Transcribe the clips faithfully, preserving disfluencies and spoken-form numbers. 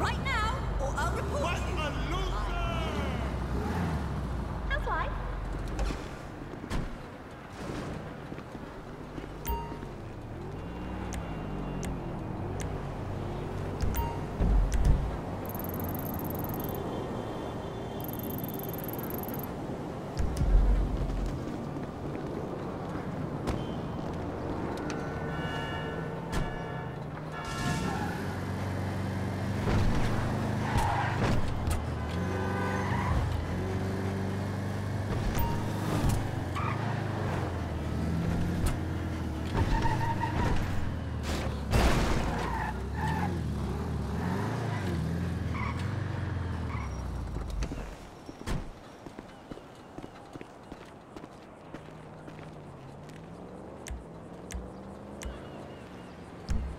Right now, or I'll report what you. What a loser! How's life?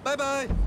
Bye-bye.